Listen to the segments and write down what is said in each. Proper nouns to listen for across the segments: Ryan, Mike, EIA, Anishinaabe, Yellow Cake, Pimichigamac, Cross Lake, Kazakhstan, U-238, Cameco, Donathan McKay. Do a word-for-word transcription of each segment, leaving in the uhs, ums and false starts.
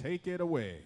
Take it away.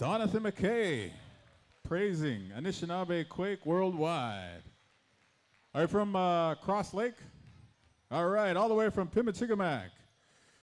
Donathan McKay, praising Anishinaabe Quake Worldwide. Are you from uh, Cross Lake? All right, all the way from Pimichigamac.